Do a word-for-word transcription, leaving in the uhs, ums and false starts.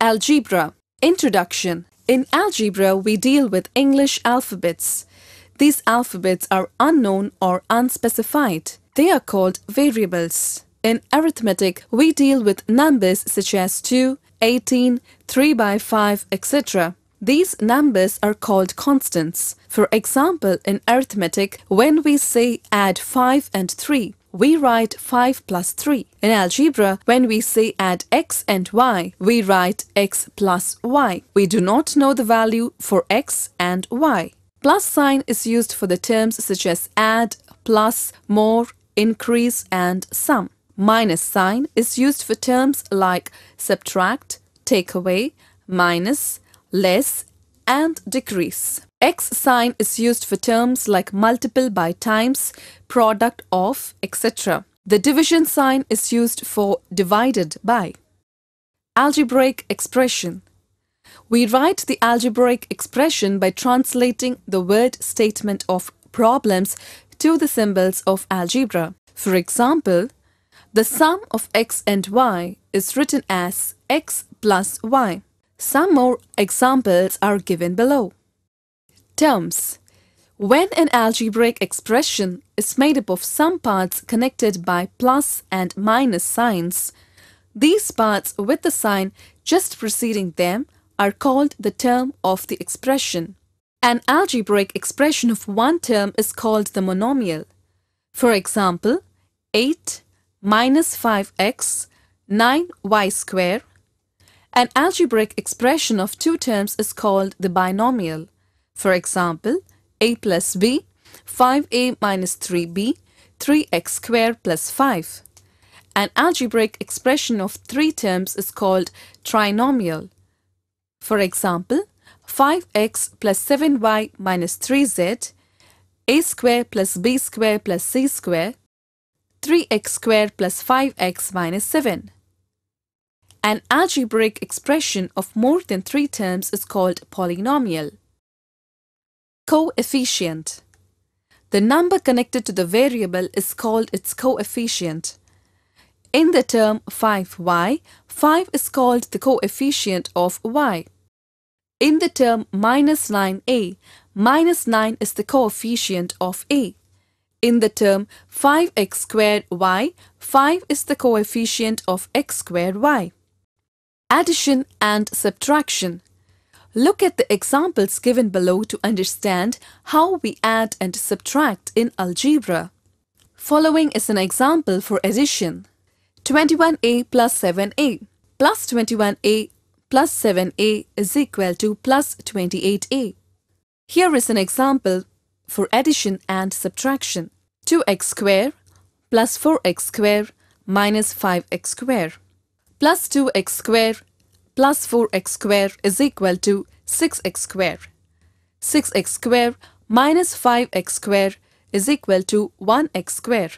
Algebra. Introduction. In algebra, we deal with English alphabets. These alphabets are unknown or unspecified. They are called variables. In arithmetic, we deal with numbers such as two, eighteen, three by five, et cetera. These numbers are called constants. For example, in arithmetic, when we say add five and three, we write five plus three. In algebra, when we say add x and y, we write x plus y. We do not know the value for x and y. Plus sign is used for the terms such as add, plus, more, increase and sum. Minus sign is used for terms like subtract, take away, minus, less and decrease. X sign is used for terms like multiple by times, product of, et cetera. The division sign is used for divided by. Algebraic expression. We write the algebraic expression by translating the word statement of problems to the symbols of algebra. For example, the sum of x and y is written as x plus y. Some more examples are given below. Terms. When an algebraic expression is made up of some parts connected by plus and minus signs, these parts with the sign just preceding them are called the term of the expression. An algebraic expression of one term is called the monomial. For example, eight minus five x, nine y squared. An algebraic expression of two terms is called the binomial. For example, a plus b, five a minus three b, three x squared plus five. An algebraic expression of three terms is called trinomial. For example, five x plus seven y minus three z, a squared plus b squared plus c squared, three x squared plus five x minus seven. An algebraic expression of more than three terms is called polynomial. Coefficient. The number connected to the variable is called its coefficient. In the term five y, five is called the coefficient of y. In the term minus nine a, minus nine is the coefficient of a. In the term five x squared y, five is the coefficient of x squared y. Addition and subtraction. Look at the examples given below to understand how we add and subtract in algebra. Following is an example for addition. twenty-one a plus seven a plus twenty-one a plus seven a is equal to plus twenty-eight a. Here is an example for addition and subtraction. two x squared plus four x squared minus five x squared plus two x squared plus four x squared is equal to six x squared. six x squared minus five x squared is equal to one x squared.